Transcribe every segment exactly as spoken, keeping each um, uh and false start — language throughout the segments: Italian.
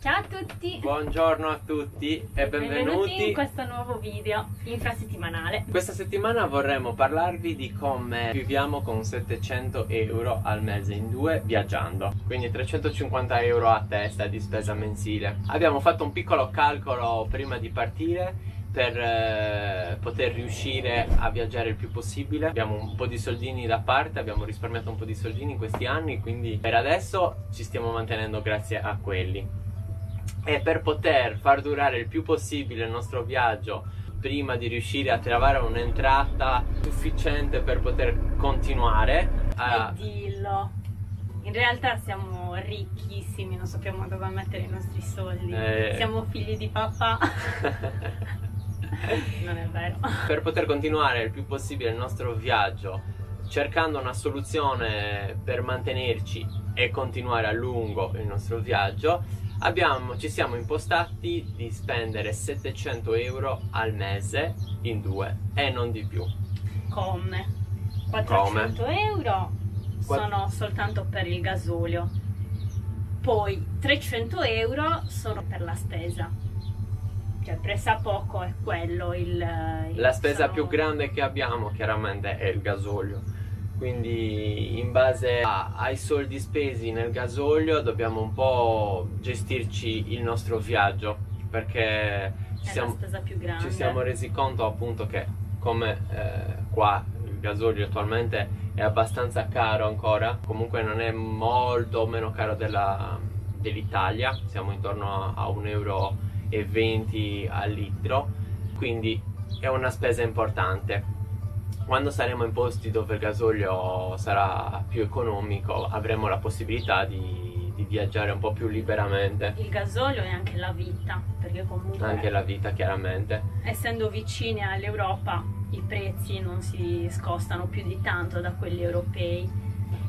Ciao a tutti! Buongiorno a tutti e benvenuti, benvenuti in questo nuovo video infrasettimanale. Questa settimana vorremmo parlarvi di come viviamo con settecento euro al mese in due viaggiando, quindi trecentocinquanta euro a testa di spesa mensile. Abbiamo fatto un piccolo calcolo prima di partire per eh, poter riuscire a viaggiare il più possibile. Abbiamo un po' di soldini da parte, abbiamo risparmiato un po' di soldini in questi anni, quindi per adesso ci stiamo mantenendo grazie a quelli. E per poter far durare il più possibile il nostro viaggio prima di riuscire a trovare un'entrata sufficiente per poter continuare a... E dillo, in realtà siamo ricchissimi, non sappiamo dove mettere i nostri soldi, eh... siamo figli di papà. Non è vero. Per poter continuare il più possibile il nostro viaggio cercando una soluzione per mantenerci e continuare a lungo il nostro viaggio, Abbiamo, ci siamo impostati di spendere settecento euro al mese in due e non di più. Come? quattrocento Come? euro sono soltanto per il gasolio, poi trecento euro sono per la spesa, cioè presa poco è quello il... il la spesa sono... più grande che abbiamo chiaramente è il gasolio. Quindi in base a, ai soldi spesi nel gasolio dobbiamo un po' gestirci il nostro viaggio, perché ci siamo, spesa più grande. Ci siamo resi conto appunto che come eh, qua il gasolio attualmente è abbastanza caro ancora, comunque non è molto meno caro dell'Italia, dell siamo intorno a, a un euro e venti al litro, quindi è una spesa importante. Quando saremo in posti dove il gasolio sarà più economico avremo la possibilità di, di viaggiare un po' più liberamente. Il gasolio è anche la vita, perché comunque... Anche la vita, chiaramente. Essendo vicini all'Europa i prezzi non si scostano più di tanto da quelli europei.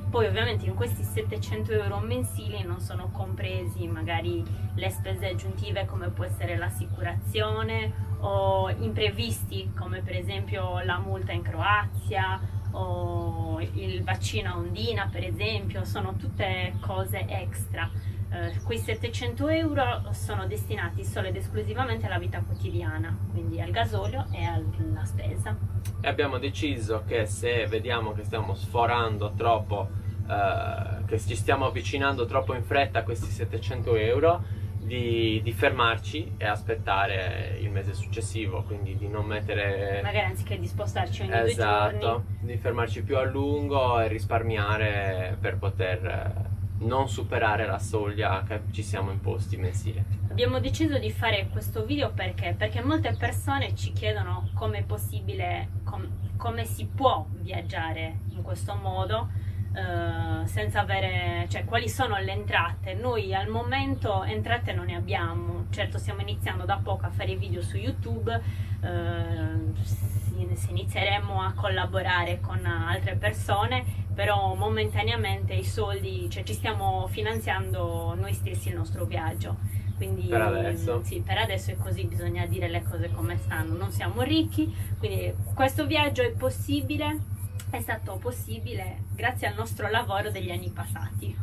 Poi ovviamente in questi settecento euro mensili non sono compresi magari le spese aggiuntive come può essere l'assicurazione o imprevisti come per esempio la multa in Croazia o il vaccino a ondina, per esempio. Sono tutte cose extra. Eh, quei settecento euro sono destinati solo ed esclusivamente alla vita quotidiana, quindi al gasolio e alla spesa. E abbiamo deciso che se vediamo che stiamo sforando troppo, eh, che ci stiamo avvicinando troppo in fretta a questi settecento euro, Di, di fermarci e aspettare il mese successivo, quindi di non mettere... Magari anziché di spostarci ogni esatto, due giorni. Di fermarci più a lungo e risparmiare per poter non superare la soglia che ci siamo imposti mensile. Abbiamo deciso di fare questo video perché? Perché molte persone ci chiedono come è possibile, com come si può viaggiare in questo modo. Uh, senza avere, cioè quali sono le entrate. Noi al momento entrate non ne abbiamo, certo stiamo iniziando da poco a fare video su YouTube, uh, se inizieremo a collaborare con altre persone, però momentaneamente i soldi, cioè ci stiamo finanziando noi stessi il nostro viaggio, quindi per adesso, sì, per adesso è così, bisogna dire le cose come stanno, non siamo ricchi, quindi questo viaggio è possibile. È stato possibile grazie al nostro lavoro degli anni passati.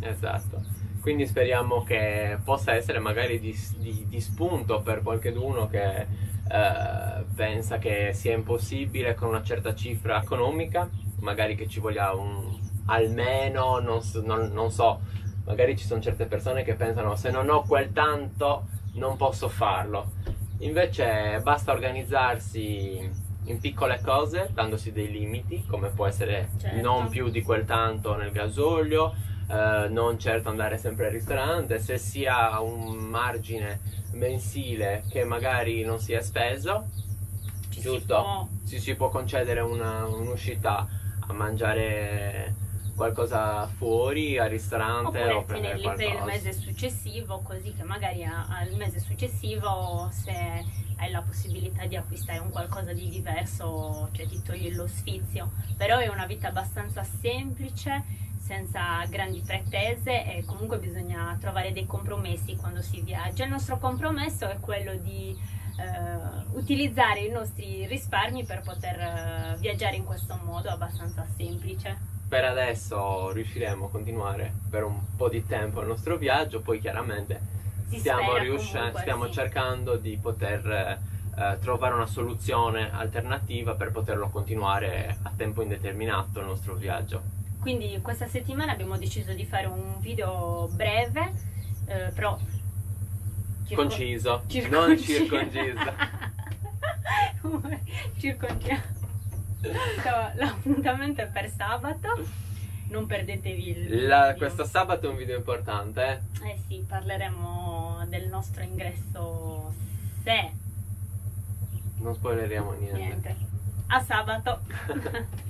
Esatto, quindi speriamo che possa essere magari di, di, di spunto per qualcheduno che eh, pensa che sia impossibile con una certa cifra economica, magari che ci voglia un almeno, non, non, non so, magari ci sono certe persone che pensano se non ho quel tanto non posso farlo, invece basta organizzarsi in piccole cose, dandosi dei limiti, come può essere certo. non più di quel tanto nel gasolio, eh, non certo andare sempre al ristorante, se si ha un margine mensile che magari non si è speso, ci giusto, si può, ci si può concedere un'uscita a mangiare qualcosa fuori al ristorante o prendere qualcosa per il mese successivo, così che magari al mese successivo se hai la possibilità di acquistare un qualcosa di diverso, cioè ti toglie lo sfizio, però è una vita abbastanza semplice, senza grandi pretese e comunque bisogna trovare dei compromessi quando si viaggia. Il nostro compromesso è quello di eh, utilizzare i nostri risparmi per poter eh, viaggiare in questo modo abbastanza semplice. Per adesso riusciremo a continuare per un po' di tempo il nostro viaggio, poi chiaramente stiamo riuscendo, stiamo sì. cercando di poter eh, trovare una soluzione alternativa per poterlo continuare a tempo indeterminato il nostro viaggio. Quindi questa settimana abbiamo deciso di fare un video breve, eh, però circo... conciso, circonciso. non circonciso. circonciso. L'appuntamento è per sabato, non perdetevi il La, video. Questo sabato è un video importante. Eh? eh sì, parleremo del nostro ingresso se... Non spoileriamo niente. niente. A sabato!